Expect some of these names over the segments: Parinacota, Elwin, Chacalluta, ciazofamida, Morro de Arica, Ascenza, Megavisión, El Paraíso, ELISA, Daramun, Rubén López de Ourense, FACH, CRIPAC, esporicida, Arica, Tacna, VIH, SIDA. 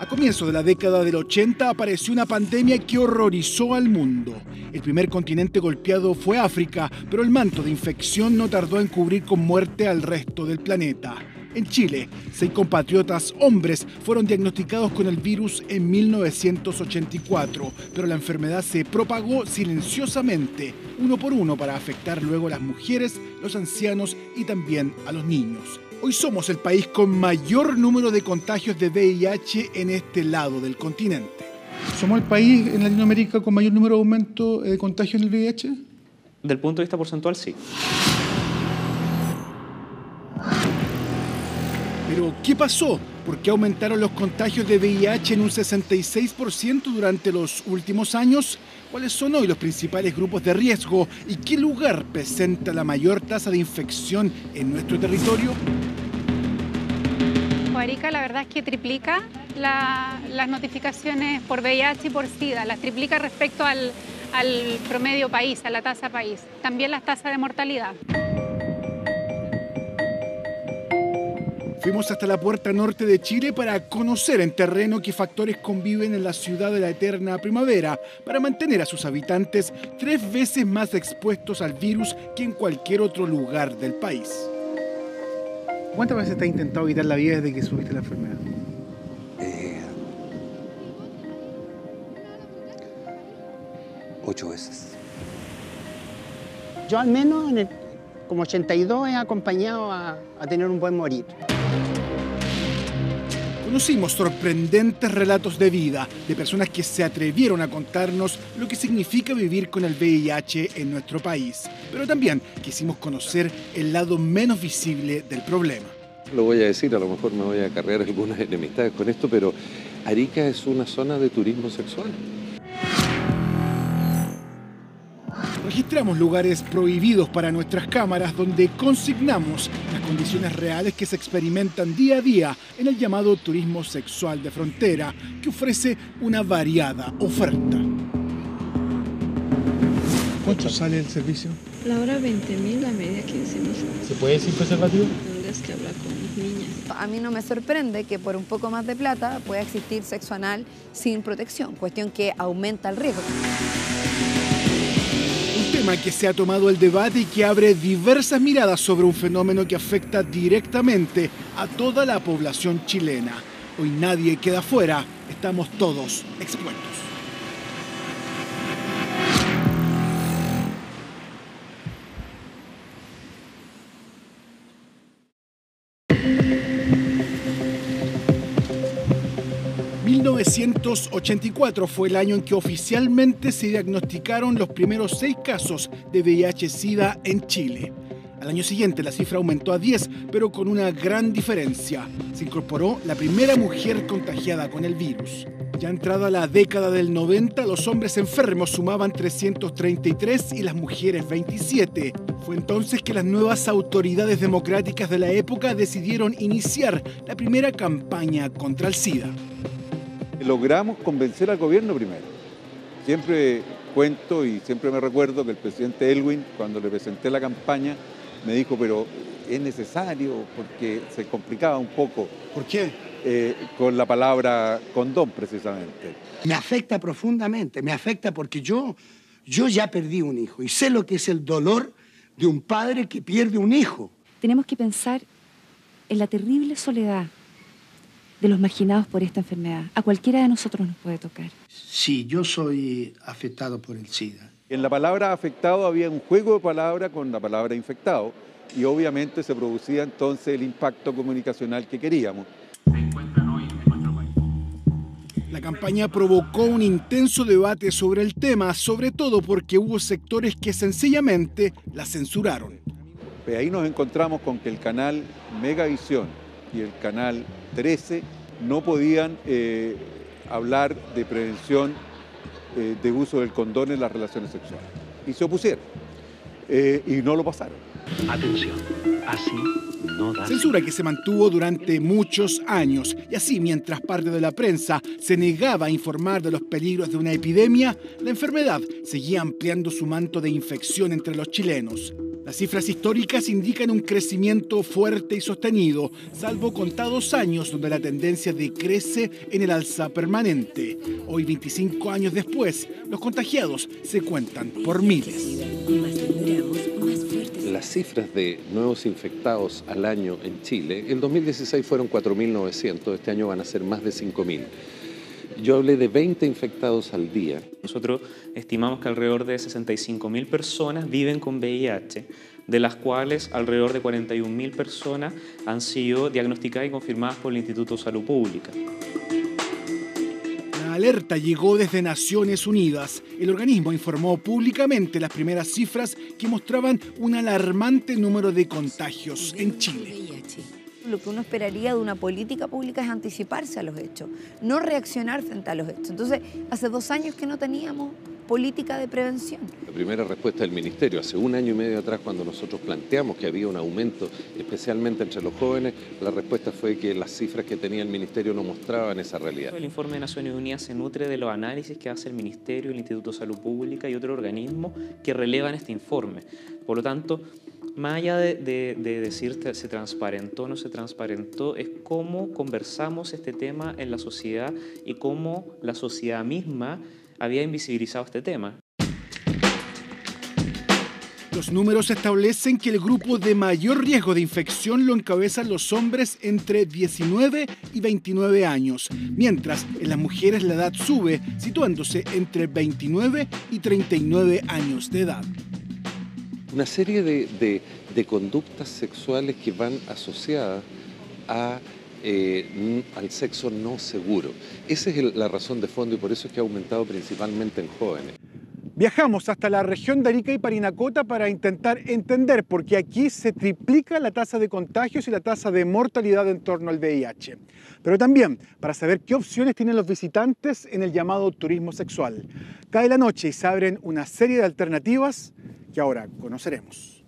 A comienzos de la década del 80 apareció una pandemia que horrorizó al mundo. El primer continente golpeado fue África, pero el manto de infección no tardó en cubrir con muerte al resto del planeta. En Chile, 6 compatriotas hombres fueron diagnosticados con el virus en 1984, pero la enfermedad se propagó silenciosamente, uno por uno, para afectar luego a las mujeres, los ancianos y también a los niños. Hoy somos el país con mayor número de contagios de VIH en este lado del continente. ¿Somos el país en Latinoamérica con mayor número de aumento de contagios del VIH? Del punto de vista porcentual, sí. Pero, ¿qué pasó? ¿Por qué aumentaron los contagios de VIH en un 66% durante los últimos años? ¿Cuáles son hoy los principales grupos de riesgo? ¿Y qué lugar presenta la mayor tasa de infección en nuestro territorio? Arica, la verdad es que triplica las notificaciones por VIH y por SIDA. Las triplica respecto al promedio país, a la tasa país. También las tasas de mortalidad. Fuimos hasta la puerta norte de Chile para conocer en terreno qué factores conviven en la ciudad de la eterna primavera para mantener a sus habitantes 3 veces más expuestos al virus que en cualquier otro lugar del país. ¿Cuántas veces te has intentado evitar la vida desde que subiste la enfermedad? Ocho veces. Yo al menos, como 82, he acompañado a tener un buen morir. Conocimos sorprendentes relatos de vida de personas que se atrevieron a contarnos lo que significa vivir con el VIH en nuestro país. Pero también quisimos conocer el lado menos visible del problema. Lo voy a decir, a lo mejor me voy a acarrear algunas enemistades con esto, pero Arica es una zona de turismo sexual. Registramos lugares prohibidos para nuestras cámaras donde consignamos las condiciones reales que se experimentan día a día en el llamado turismo sexual de frontera, que ofrece una variada oferta. ¿Cuánto sale el servicio? La hora 20.000, la media 15.000. ¿Se puede sin preservativo? Tendrás que hablar con mis niñas. A mí no me sorprende que por un poco más de plata pueda existir sexo anal sin protección, cuestión que aumenta el riesgo. Tema que se ha tomado el debate y que abre diversas miradas sobre un fenómeno que afecta directamente a toda la población chilena. Hoy nadie queda fuera, estamos todos expuestos. En 1984 fue el año en que oficialmente se diagnosticaron los primeros 6 casos de VIH-Sida en Chile. Al año siguiente la cifra aumentó a 10, pero con una gran diferencia. Se incorporó la primera mujer contagiada con el virus. Ya entrada la década del 90, los hombres enfermos sumaban 333 y las mujeres 27. Fue entonces que las nuevas autoridades democráticas de la época decidieron iniciar la primera campaña contra el SIDA. Logramos convencer al gobierno primero. Siempre cuento y siempre me recuerdo que el presidente Elwin, cuando le presenté la campaña, me dijo, pero es necesario, porque se complicaba un poco. ¿Por qué? Con la palabra condón, precisamente. Me afecta profundamente, me afecta porque yo ya perdí un hijo y sé lo que es el dolor de un padre que pierde un hijo. Tenemos que pensar en la terrible soledad de los marginados por esta enfermedad. A cualquiera de nosotros nos puede tocar. Sí, yo soy afectado por el SIDA. En la palabra afectado había un juego de palabras con la palabra infectado y obviamente se producía entonces el impacto comunicacional que queríamos. La campaña provocó un intenso debate sobre el tema, sobre todo porque hubo sectores que sencillamente la censuraron. Pues ahí nos encontramos con que el canal Megavisión y el canal 13 no podían hablar de prevención de uso del condón en las relaciones sexuales. Y se opusieron. Y no lo pasaron. Atención, así no da. Censura que se mantuvo durante muchos años. Y así, mientras parte de la prensa se negaba a informar de los peligros de una epidemia, la enfermedad seguía ampliando su manto de infección entre los chilenos. Las cifras históricas indican un crecimiento fuerte y sostenido, salvo contados años donde la tendencia decrece en el alza permanente. Hoy, 25 años después, los contagiados se cuentan por miles. Las cifras de nuevos infectados al año en Chile, el 2016 fueron 4.900, este año van a ser más de 5.000. Yo hablé de 20 infectados al día. Nosotros estimamos que alrededor de 65.000 personas viven con VIH, de las cuales alrededor de 41.000 personas han sido diagnosticadas y confirmadas por el Instituto de Salud Pública. La alerta llegó desde Naciones Unidas. El organismo informó públicamente las primeras cifras que mostraban un alarmante número de contagios en Chile. Lo que uno esperaría de una política pública es anticiparse a los hechos, no reaccionar frente a los hechos. Entonces, hace 2 años que no teníamos política de prevención. La primera respuesta del Ministerio, hace 1 año y medio atrás, cuando nosotros planteamos que había un aumento, especialmente entre los jóvenes, la respuesta fue que las cifras que tenía el Ministerio no mostraban esa realidad. El informe de Naciones Unidas se nutre de los análisis que hace el Ministerio, el Instituto de Salud Pública y otros organismos que relevan este informe. Por lo tanto, más allá de decir se transparentó o no se transparentó, es cómo conversamos este tema en la sociedad y cómo la sociedad misma había invisibilizado este tema. Los números establecen que el grupo de mayor riesgo de infección lo encabezan los hombres entre 19 y 29 años, mientras en las mujeres la edad sube, situándose entre 29 y 39 años de edad. Una serie de conductas sexuales que van asociadas al sexo no seguro. Esa es la razón de fondo y por eso es que ha aumentado principalmente en jóvenes. Viajamos hasta la región de Arica y Parinacota para intentar entender por qué aquí se triplica la tasa de contagios y la tasa de mortalidad en torno al VIH. Pero también para saber qué opciones tienen los visitantes en el llamado turismo sexual. Cae la noche y se abren una serie de alternativas que ahora conoceremos.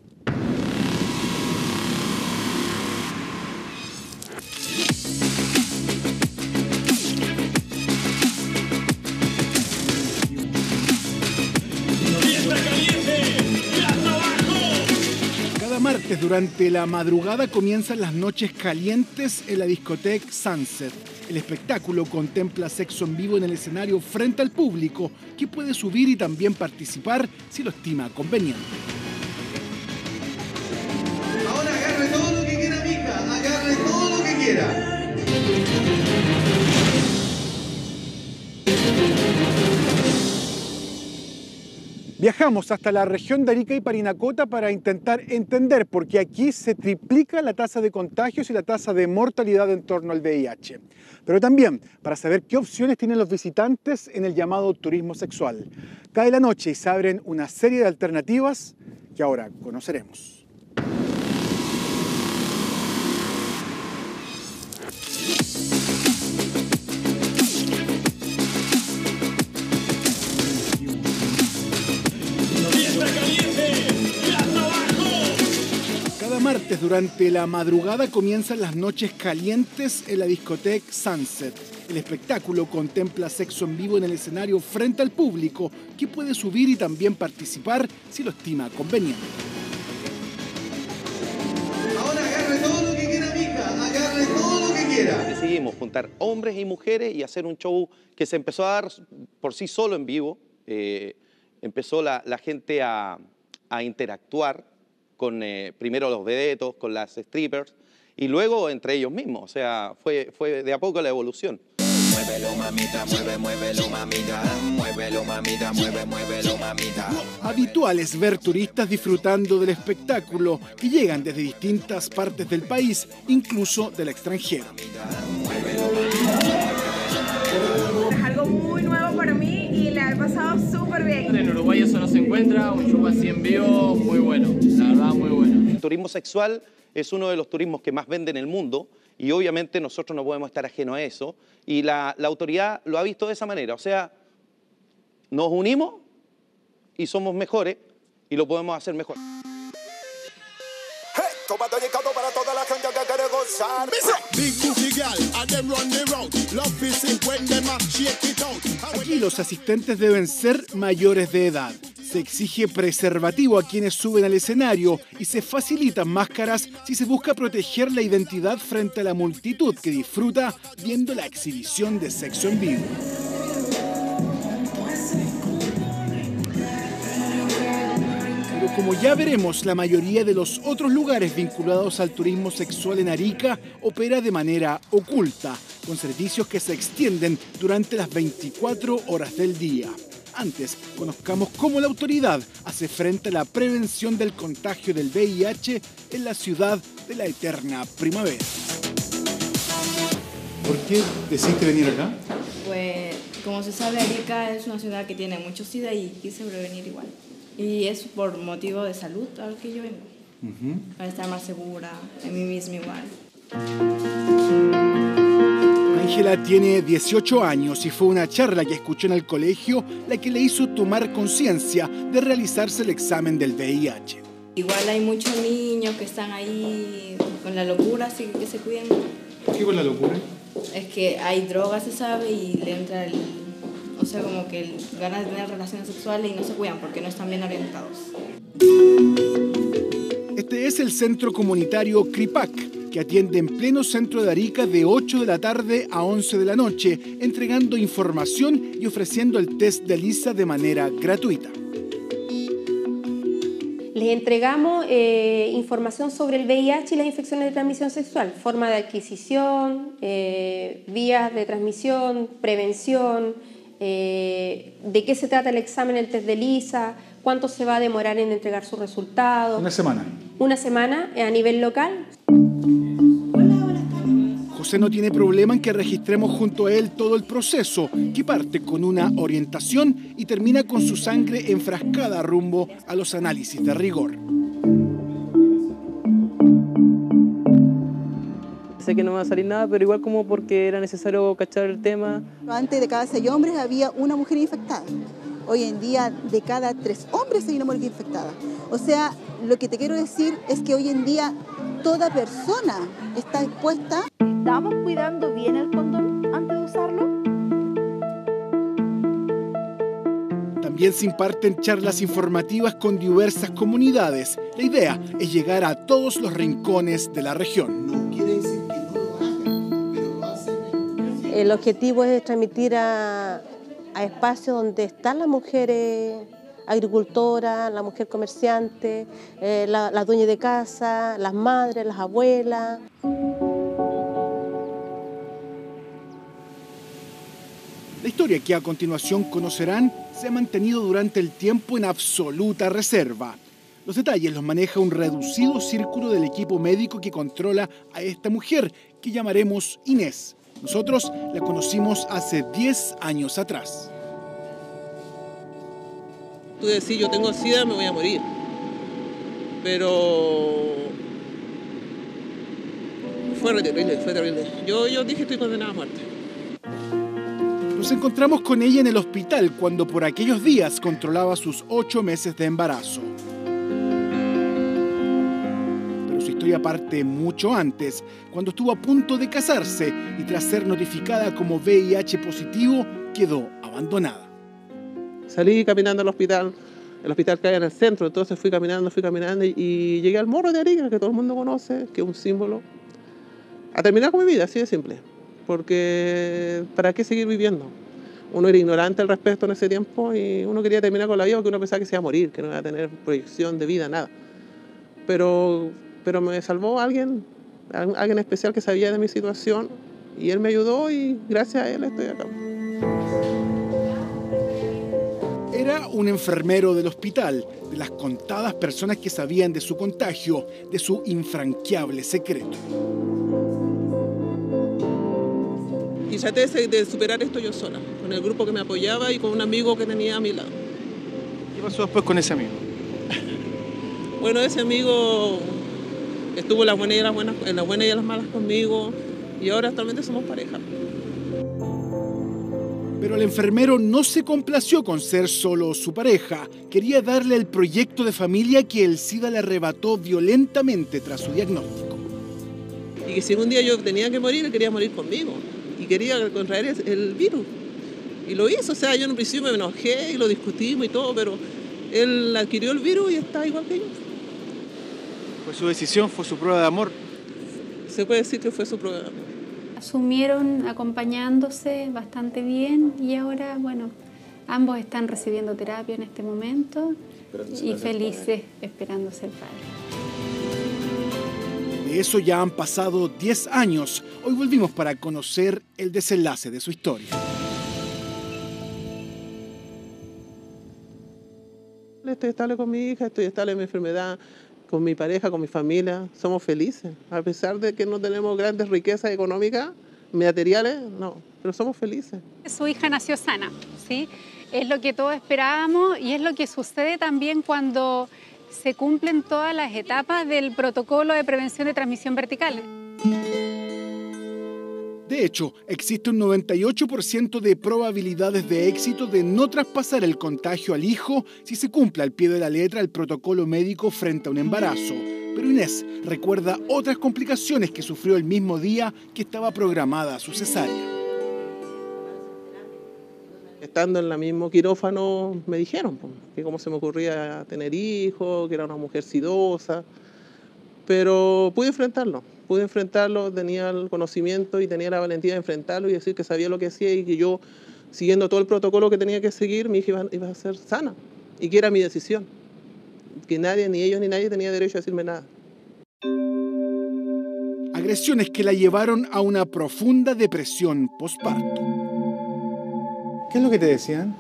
Cada martes durante la madrugada comienzan las noches calientes en la discoteca Sunset. El espectáculo contempla sexo en vivo en el escenario frente al público, que puede subir y también participar si lo estima conveniente. Ahora agarre todo lo que quiera, mija, agarre todo lo que quiera. Viajamos hasta la región de Arica y Parinacota para intentar entender por qué aquí se triplica la tasa de contagios y la tasa de mortalidad en torno al VIH. Pero también para saber qué opciones tienen los visitantes en el llamado turismo sexual. Cae la noche y se abren una serie de alternativas que ahora conoceremos. Martes durante la madrugada comienzan las noches calientes en la discoteca Sunset. El espectáculo contempla sexo en vivo en el escenario frente al público, que puede subir y también participar si lo estima conveniente. Ahora agarre todo lo que quiera, mija, agarre todo lo que quiera. Decidimos juntar hombres y mujeres y hacer un show que se empezó a dar por sí solo en vivo. Empezó la gente a interactuar con primero los vedetos, con las strippers y luego entre ellos mismos. O sea, fue de a poco la evolución. Muévelo, mamita, mueve, muévelo, mamita. Muévelo, mamita, mueve, muévelo, mamita. Habitual es ver turistas disfrutando del espectáculo que llegan desde distintas partes del país, incluso del extranjero. Es algo muy nuevo para mí y la he pasado súper bien. En Uruguay eso no se encuentra, un show así en vivo, muy bueno. Muy bueno. El turismo sexual es uno de los turismos que más vende en el mundo y obviamente nosotros no podemos estar ajenos a eso y la autoridad lo ha visto de esa manera, o sea, nos unimos y somos mejores y lo podemos hacer mejor. Aquí los asistentes deben ser mayores de edad. Se exige preservativo a quienes suben al escenario y se facilitan máscaras si se busca proteger la identidad frente a la multitud que disfruta viendo la exhibición de sexo en vivo. Pero como ya veremos, la mayoría de los otros lugares vinculados al turismo sexual en Arica opera de manera oculta, con servicios que se extienden durante las 24 horas del día. Antes, conozcamos cómo la autoridad hace frente a la prevención del contagio del VIH en la ciudad de la eterna primavera. ¿Por qué decidiste venir acá? Pues, como se sabe, Arica es una ciudad que tiene mucho SIDA y quise prevenir igual. Y es por motivo de salud al que yo vengo. Para estar más segura, en mí misma igual. Ángela tiene 18 años y fue una charla que escuchó en el colegio la que le hizo tomar conciencia de realizarse el examen del VIH. Igual hay muchos niños que están ahí con la locura, así que se cuiden. ¿Qué con la locura? Es que hay drogas, se sabe, y le entra el... O sea, como que ganas de tener relaciones sexuales y no se cuidan porque no están bien orientados. Este es el centro comunitario CRIPAC, que atiende en pleno centro de Arica de 8 de la tarde a 11 de la noche, entregando información y ofreciendo el test de ELISA de manera gratuita. Les entregamos información sobre el VIH y las infecciones de transmisión sexual, forma de adquisición, vías de transmisión, prevención, de qué se trata el examen, el test de ELISA, cuánto se va a demorar en entregar sus resultados. Una semana. Una semana a nivel local. José no tiene problema en que registremos junto a él todo el proceso, que parte con una orientación y termina con su sangre enfrascada rumbo a los análisis de rigor. Sé que no me va a salir nada, pero igual como porque era necesario cachar el tema. Antes de cada 6 hombres había una mujer infectada. Hoy en día de cada 3 hombres hay una mujer infectada. O sea, lo que te quiero decir es que hoy en día toda persona está expuesta. ¿Estamos cuidando bien el condón antes de usarlo? También se imparten charlas informativas con diversas comunidades. La idea es llegar a todos los rincones de la región. No quiere decir que no lo hagan, pero lo hacen. El objetivo es transmitir a espacios donde están las mujeres agricultoras, la mujer comerciante, las dueñas de casa, las madres, las abuelas. La historia que a continuación conocerán se ha mantenido durante el tiempo en absoluta reserva. Los detalles los maneja un reducido círculo del equipo médico que controla a esta mujer, que llamaremos Inés. Nosotros la conocimos hace 10 años atrás. Tú decís, yo tengo SIDA, me voy a morir. Pero... fue terrible, fue terrible. Yo dije, estoy condenada a muerte. Nos encontramos con ella en el hospital cuando por aquellos días controlaba sus 8 meses de embarazo. Pero su historia parte mucho antes, cuando estuvo a punto de casarse y tras ser notificada como VIH positivo, quedó abandonada. Salí caminando al hospital, el hospital cae en el centro, entonces fui caminando y llegué al Morro de Arica, que todo el mundo conoce, que es un símbolo, a terminar con mi vida, así de simple. Porque ¿para qué seguir viviendo? Uno era ignorante al respecto en ese tiempo y uno quería terminar con la vida porque uno pensaba que se iba a morir, que no iba a tener proyección de vida, nada. Pero me salvó alguien especial que sabía de mi situación y él me ayudó y gracias a él estoy acá. Era un enfermero del hospital, de las contadas personas que sabían de su contagio, de su infranqueable secreto. Y traté de superar esto yo sola, con el grupo que me apoyaba y con un amigo que tenía a mi lado. ¿Qué pasó después con ese amigo? Bueno, ese amigo estuvo en las buenas y en las malas conmigo y ahora actualmente somos pareja. Pero el enfermero no se complació con ser solo su pareja. Quería darle el proyecto de familia que el SIDA le arrebató violentamente tras su diagnóstico. Y que si un día yo tenía que morir, él quería morir conmigo. Y quería contraer el virus. Y lo hizo, o sea, yo en un principio me enojé y lo discutimos y todo, pero Él adquirió el virus y está igual que yo. ¿Fue su decisión? ¿Fue su prueba de amor? Se puede decir que fue su prueba de amor. Asumieron acompañándose bastante bien y ahora, bueno, ambos están recibiendo terapia en este momento y felices esperando ser padres. De eso ya han pasado 10 años. Hoy volvimos para conocer el desenlace de su historia. Estoy estable con mi hija, estoy estable en mi enfermedad, con mi pareja, con mi familia. Somos felices. A pesar de que no tenemos grandes riquezas económicas, materiales, no, pero somos felices. Su hija nació sana, ¿sí? Es lo que todos esperábamos y es lo que sucede también cuando se cumplen todas las etapas del protocolo de prevención de transmisión vertical. De hecho, existe un 98% de probabilidades de éxito de no traspasar el contagio al hijo si se cumple al pie de la letra el protocolo médico frente a un embarazo. Pero Inés recuerda otras complicaciones que sufrió el mismo día que estaba programada su cesárea. Estando en el mismo quirófano me dijeron que cómo se me ocurría tener hijos, que era una mujer sidosa, pero pude enfrentarlo. Pude enfrentarlo, tenía el conocimiento y tenía la valentía de enfrentarlo y decir que sabía lo que hacía y que yo, siguiendo todo el protocolo que tenía que seguir, mi hija iba a ser sana y que era mi decisión. Que nadie, ni ellos ni nadie, tenía derecho a decirme nada. Agresiones que la llevaron a una profunda depresión posparto. ¿Qué es lo que te decían?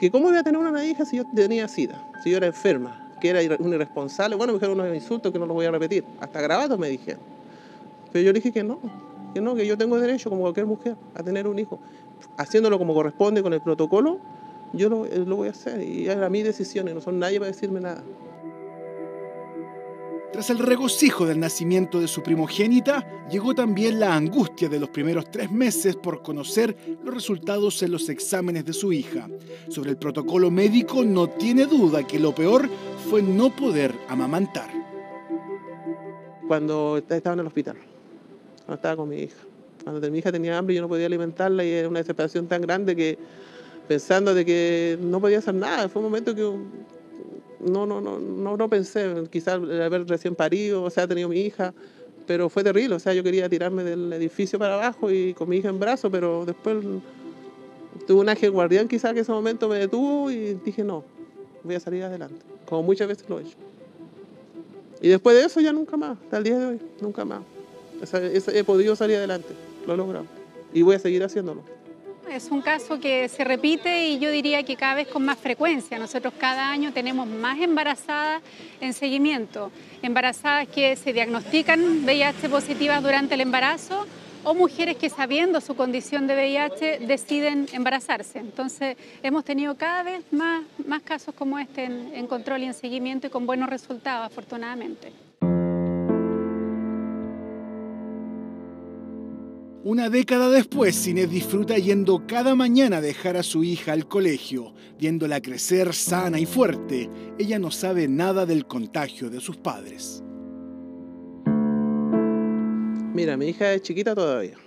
Que cómo iba a tener una hija si yo tenía SIDA, si yo era enferma, que era un irresponsable. Bueno, me dijeron unos insultos que no los voy a repetir. Hasta grabados me dijeron. Pero yo le dije que no, que yo tengo derecho, como cualquier mujer, a tener un hijo. Haciéndolo como corresponde con el protocolo, yo lo voy a hacer. Y era mi decisión y no son nadie para decirme nada. Tras el regocijo del nacimiento de su primogénita, llegó también la angustia de los primeros 3 meses por conocer los resultados en los exámenes de su hija. Sobre el protocolo médico, no tiene duda que lo peor fue no poder amamantar. Cuando estaba en el hospital. Cuando estaba con mi hija. Cuando mi hija tenía hambre y yo no podía alimentarla y era una desesperación tan grande que pensando de que no podía hacer nada. Fue un momento que no pensé, quizás haber recién parido, o sea, tenido mi hija, pero fue terrible. O sea, yo quería tirarme del edificio para abajo y con mi hija en brazos, pero después tuve un ángel guardián quizás que en ese momento me detuvo y dije no, voy a salir adelante, como muchas veces lo he hecho. Y después de eso ya nunca más, hasta el día de hoy, nunca más. He podido salir adelante, lo he logrado y voy a seguir haciéndolo. Es un caso que se repite y yo diría que cada vez con más frecuencia. Nosotros cada año tenemos más embarazadas en seguimiento, embarazadas que se diagnostican VIH positivas durante el embarazo o mujeres que sabiendo su condición de VIH deciden embarazarse. Entonces hemos tenido cada vez más casos como este en control y en seguimiento y con buenos resultados, afortunadamente. Una década después, Inés disfruta yendo cada mañana a dejar a su hija al colegio, viéndola crecer sana y fuerte. Ella no sabe nada del contagio de sus padres. Mira, mi hija es chiquita todavía,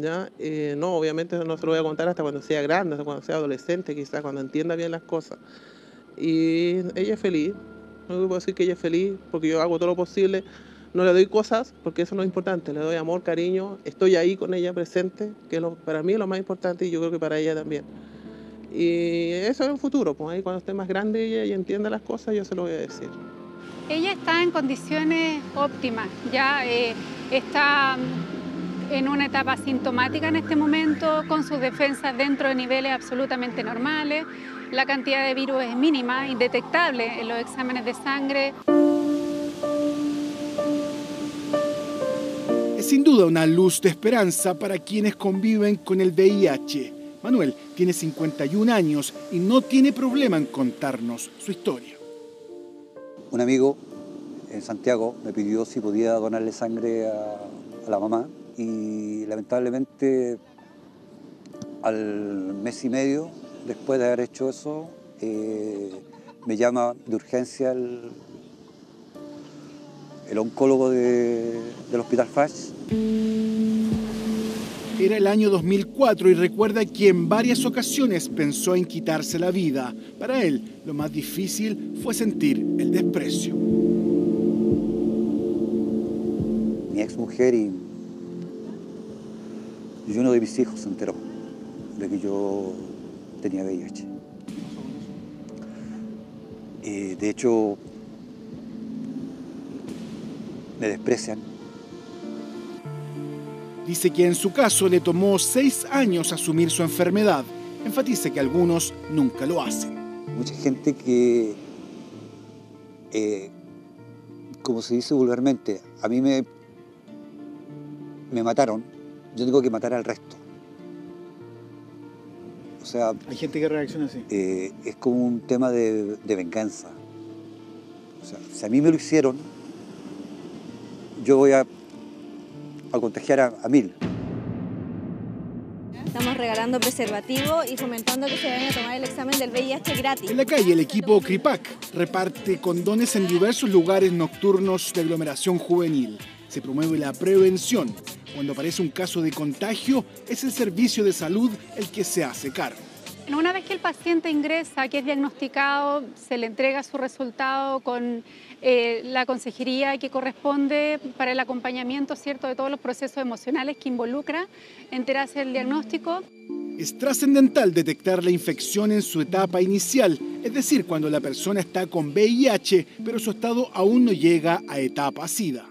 ¿ya? No, obviamente no se lo voy a contar hasta cuando sea grande, hasta cuando sea adolescente, quizás cuando entienda bien las cosas. Y ella es feliz, no puedo decir que ella es feliz porque yo hago todo lo posible, no le doy cosas porque eso no es importante, le doy amor, cariño, estoy ahí con ella presente, que para mí es lo más importante y yo creo que para ella también. Y eso es el futuro, pues ahí cuando esté más grande ella y entienda las cosas yo se lo voy a decir. Ella está en condiciones óptimas, ya está en una etapa asintomática en este momento, con sus defensas dentro de niveles absolutamente normales, la cantidad de virus es mínima, indetectable en los exámenes de sangre. Es sin duda una luz de esperanza para quienes conviven con el VIH. Manuel tiene 51 años y no tiene problema en contarnos su historia. Un amigo en Santiago me pidió si podía donarle sangre a la mamá y lamentablemente al mes y medio después de haber hecho eso me llama de urgencia el oncólogo del hospital FACH. Era el año 2004 y recuerda que en varias ocasiones pensó en quitarse la vida. Para él, lo más difícil fue sentir el desprecio. Mi ex mujer y uno de mis hijos se enteró de que yo tenía VIH. De hecho, me desprecian. Dice que en su caso le tomó 6 años asumir su enfermedad. Enfatiza que algunos nunca lo hacen. Mucha gente que, como se dice vulgarmente, a mí me mataron, yo tengo que matar al resto. O sea, hay gente que reacciona así. Es como un tema de venganza. O sea, si a mí me lo hicieron, yo voy a contagiar a 1000. Estamos regalando preservativos y fomentando que se vayan a tomar el examen del VIH gratis. En la calle, el equipo CRIPAC reparte condones en diversos lugares nocturnos de aglomeración juvenil. Se promueve la prevención. Cuando aparece un caso de contagio, es el servicio de salud el que se hace cargo. Una vez que el paciente ingresa, que es diagnosticado, se le entrega su resultado con la consejería que corresponde para el acompañamiento, ¿cierto?, de todos los procesos emocionales que involucra enterarse del diagnóstico. Es trascendental detectar la infección en su etapa inicial, es decir, cuando la persona está con VIH, pero su estado aún no llega a etapa SIDA.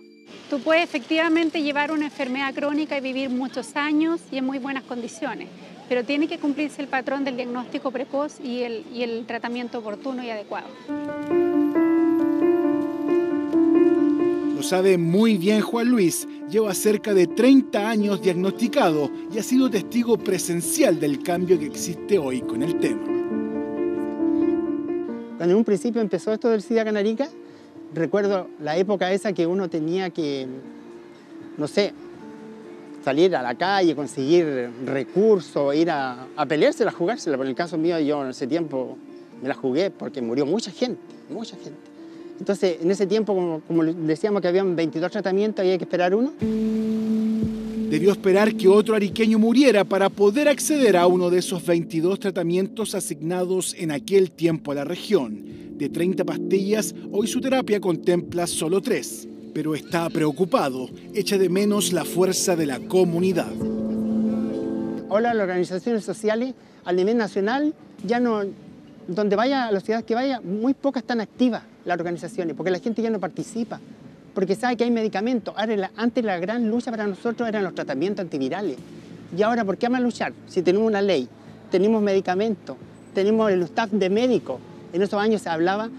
Tú puedes efectivamente llevar una enfermedad crónica y vivir muchos años y en muy buenas condiciones, pero tiene que cumplirse el patrón del diagnóstico precoz y el tratamiento oportuno y adecuado. Lo sabe muy bien Juan Luis, lleva cerca de 30 años diagnosticado y ha sido testigo presencial del cambio que existe hoy con el tema. Cuando en un principio empezó esto del SIDA en Arica, recuerdo la época esa que uno tenía que, no sé, salir a la calle, conseguir recursos, ir a peleársela, a jugársela. Por el caso mío, yo en ese tiempo me la jugué porque murió mucha gente, mucha gente. Entonces, en ese tiempo, como decíamos que habían 22 tratamientos, había que esperar uno. Debió esperar que otro ariqueño muriera para poder acceder a uno de esos 22 tratamientos asignados en aquel tiempo a la región. De 30 pastillas, hoy su terapia contempla solo 3. Pero está preocupado, echa de menos la fuerza de la comunidad. Ahora las organizaciones sociales a nivel nacional, ya no, donde vaya, a la ciudad que vaya, muy pocas están activas las organizaciones, porque la gente ya no participa, porque sabe que hay medicamentos. Antes la gran lucha para nosotros eran los tratamientos antivirales. Y ahora, ¿por qué vamos a luchar? Si tenemos una ley, tenemos medicamentos, tenemos el staff de médicos. En esos años se hablaba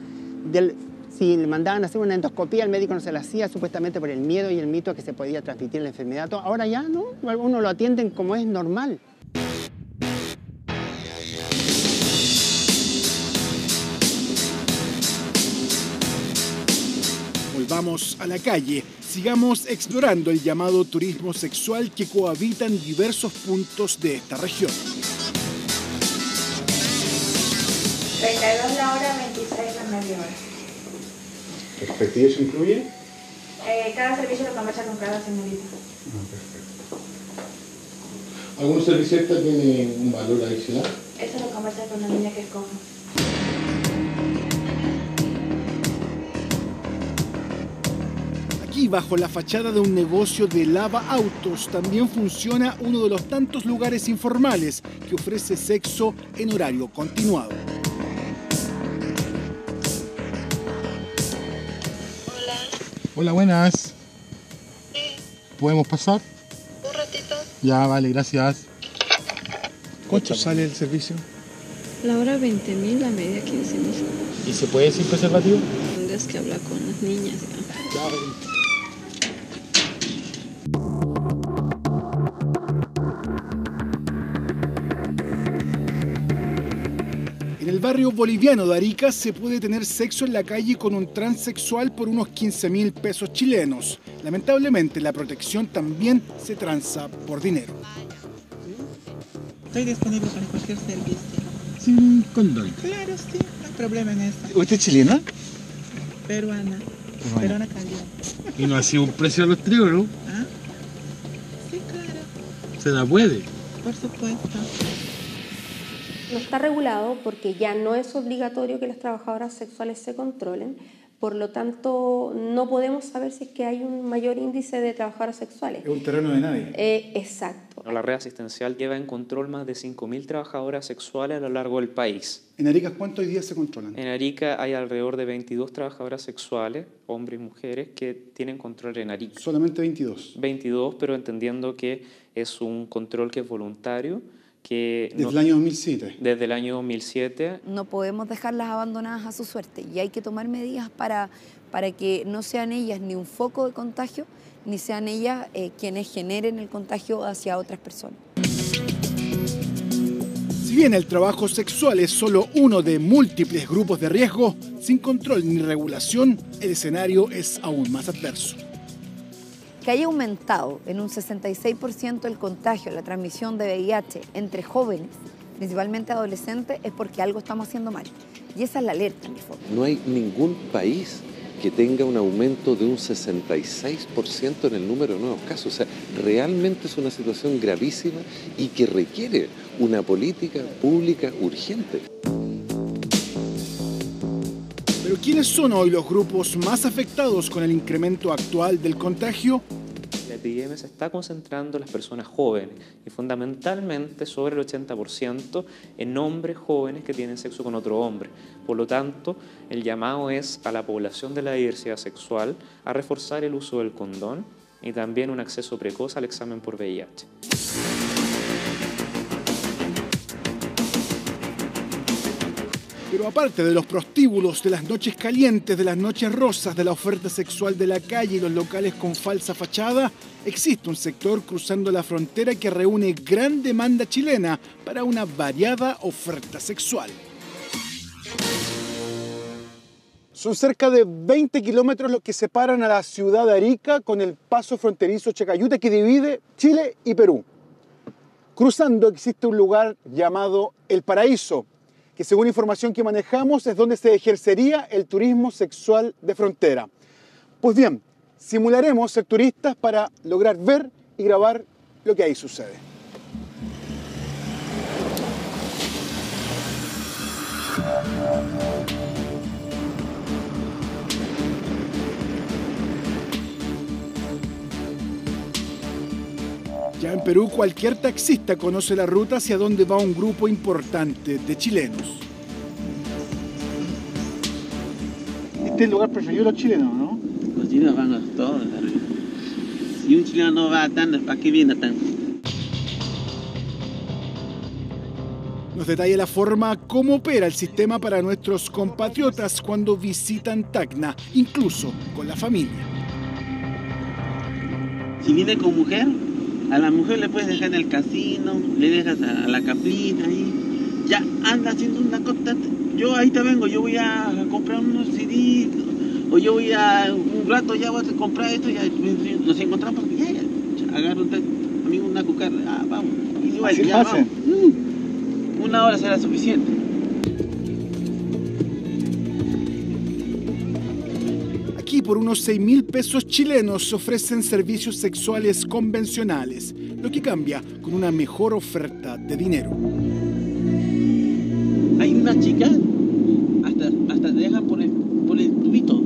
del... Si le mandaban a hacer una endoscopía, el médico no se la hacía, supuestamente por el miedo y el mito que se podía transmitir la enfermedad. Ahora ya no, uno lo atienden como es normal. Volvamos a la calle, sigamos explorando el llamado turismo sexual que cohabita en diversos puntos de esta región. 32 la hora, 26 la media hora. ¿Los pestillos se incluyen? Cada servicio lo conversa con cada señorita. Ah, perfecto. ¿Algún serviceta tiene un valor adicional? Eso lo conversa con la niña que escoja. Aquí, bajo la fachada de un negocio de lava autos, también funciona uno de los tantos lugares informales que ofrece sexo en horario continuado. Hola, buenas. Sí. ¿Podemos pasar? Un ratito. Ya, vale, gracias. ¿Cuánto sale el servicio? La hora 20.000, la media 15.000. ¿Y se puede sin preservativo? Tienes que hablar con las niñas. En el barrio boliviano de Arica se puede tener sexo en la calle con un transexual por unos 15.000 pesos chilenos. Lamentablemente, la protección también se tranza por dinero. Estoy disponible para cualquier servicio. ¿Sin condón? Claro, sí, no hay problema en eso. ¿Usted es chilena? Peruana. Peruana caliente. ¿Y no ha sido un precio a los trigos, no? ¿Ah? Sí, claro. SEDA puede. Por supuesto. No está regulado porque ya no es obligatorio que las trabajadoras sexuales se controlen, por lo tanto no podemos saber si es que hay un mayor índice de trabajadoras sexuales. Es un terreno de nadie. Exacto. La red asistencial lleva en control más de 5.000 trabajadoras sexuales a lo largo del país. ¿En Arica cuántos días se controlan? En Arica hay alrededor de 22 trabajadoras sexuales, hombres y mujeres, que tienen control en Arica. ¿Solamente 22? 22, pero entendiendo que es un control que es voluntario. Desde el año 2007. Desde el año 2007. No podemos dejarlas abandonadas a su suerte y hay que tomar medidas para que no sean ellas ni un foco de contagio, ni sean ellas quienes generen el contagio hacia otras personas. Si bien el trabajo sexual es solo uno de múltiples grupos de riesgo, sin control ni regulación, el escenario es aún más adverso. Que haya aumentado en un 66% el contagio, la transmisión de VIH entre jóvenes, principalmente adolescentes, es porque algo estamos haciendo mal. Y esa es la alerta, en el fondo. No hay ningún país que tenga un aumento de un 66% en el número de nuevos casos. O sea, realmente es una situación gravísima y que requiere una política pública urgente. Pero ¿quiénes son hoy los grupos más afectados con el incremento actual del contagio? La epidemia se está concentrando en las personas jóvenes y fundamentalmente sobre el 80% en hombres jóvenes que tienen sexo con otro hombre. Por lo tanto, el llamado es a la población de la diversidad sexual a reforzar el uso del condón y también un acceso precoz al examen por VIH. Pero aparte de los prostíbulos, de las noches calientes, de las noches rosas, de la oferta sexual de la calle y los locales con falsa fachada, existe un sector cruzando la frontera que reúne gran demanda chilena para una variada oferta sexual. Son cerca de 20 kilómetros los que separan a la ciudad de Arica con el paso fronterizo Chacalluta que divide Chile y Perú. Cruzando existe un lugar llamado El Paraíso, que según información que manejamos es donde se ejercería el turismo sexual de frontera. Pues bien, simularemos ser turistas para lograr ver y grabar lo que ahí sucede. Ya en Perú, cualquier taxista conoce la ruta hacia donde va un grupo importante de chilenos. Este es el lugar preferido de los chilenos, ¿no? Los chilenos van a todos. Si un chileno no va a tanto, ¿para qué viene tanto? Nos detalla la forma cómo opera el sistema para nuestros compatriotas cuando visitan Tacna, incluso con la familia. Si viene con mujer, a la mujer le puedes dejar en el casino, le dejas a la capita ahí. Ya anda haciendo una cosa. Yo ahí te vengo, yo voy a comprar unos CD, o yo voy a un rato, ya voy a comprar esto, ya nos encontramos. Ya agarro un amigo, una cucarra, vamos. Igual, ¿sí ya vamos? Una hora será suficiente. Aquí por unos 6.000 pesos chilenos se ofrecen servicios sexuales convencionales, lo que cambia con una mejor oferta de dinero. Hay unas chicas, hasta te dejan por el tubito.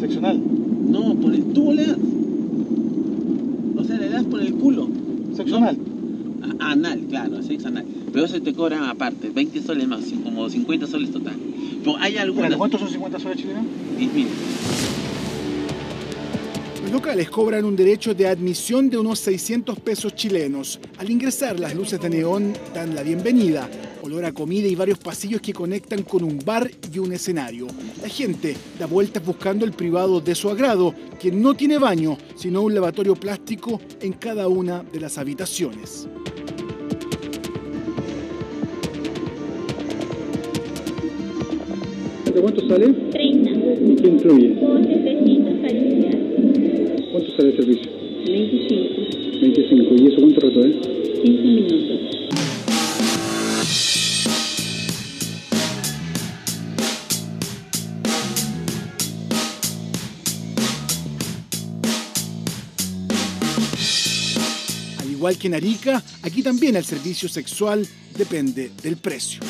¿Seccional? No, por el tubo le das. O sea, le das por el culo. ¿Seccional? No, anal, claro, sexo anal. Pero eso te cobran aparte, 20 soles más, como 50 soles total. Pero hay algunas... ¿Cuántos son 50 soles chilenos? 10.000. Los locales cobran un derecho de admisión de unos 600 pesos chilenos. Al ingresar, las luces de neón dan la bienvenida. Olor a comida y varios pasillos que conectan con un bar y un escenario. La gente da vueltas buscando el privado de su agrado, que no tiene baño, sino un lavatorio plástico en cada una de las habitaciones. ¿Cuánto sale? 30. ¿Y qué incluye? Con 700 salidas. ¿Cuánto sale el servicio? 25. 25. ¿Y eso cuánto rato es? 15 minutos. igual que en Arica, aquí también el servicio sexual depende del precio.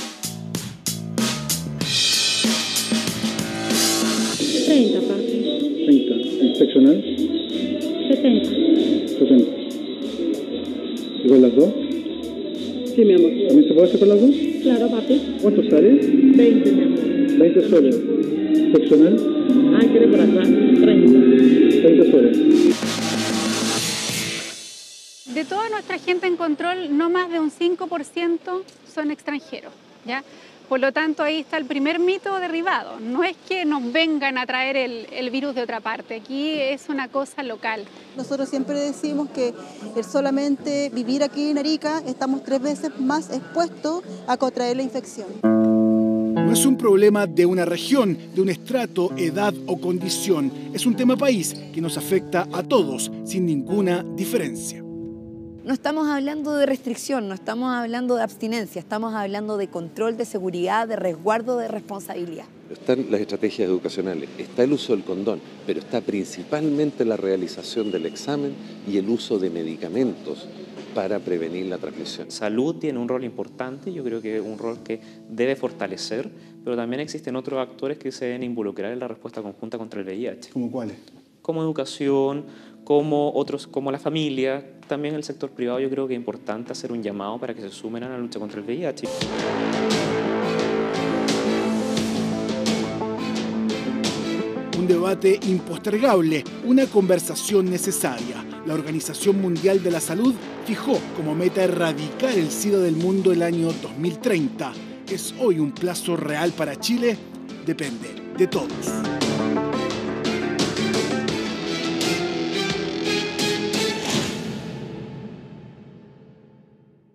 30, papi. 30. ¿Inspeccional? 70. 70. ¿Y con las dos? Sí, mi amor. ¿También se puede hacer con las dos? Claro, papi. ¿Cuánto sale? 20, mi amor. 20 soles. ¿Inspeccional? Ah, quiere por acá. 30. 30 soles. De toda nuestra gente en control, no más de un 5% son extranjeros, ¿ya? Por lo tanto, ahí está el primer mito derribado. No es que nos vengan a traer el virus de otra parte, aquí es una cosa local. Nosotros siempre decimos que solamente vivir aquí en Arica estamos 3 veces más expuestos a contraer la infección. No es un problema de una región, de un estrato, edad o condición. Es un tema país que nos afecta a todos, sin ninguna diferencia. No estamos hablando de restricción, no estamos hablando de abstinencia, estamos hablando de control, de seguridad, de resguardo, de responsabilidad. Están las estrategias educacionales, está el uso del condón, pero está principalmente la realización del examen y el uso de medicamentos para prevenir la transmisión. Salud tiene un rol importante, yo creo que es un rol que debe fortalecer, pero también existen otros actores que se deben involucrar en la respuesta conjunta contra el VIH. ¿Cómo cuáles? Como educación, como otros, como la familia, también el sector privado. Yo creo que es importante hacer un llamado para que se sumen a la lucha contra el VIH. Un debate impostergable, una conversación necesaria. La Organización Mundial de la Salud fijó como meta erradicar el SIDA del mundo el año 2030. ¿Es hoy un plazo real para Chile? Depende de todos.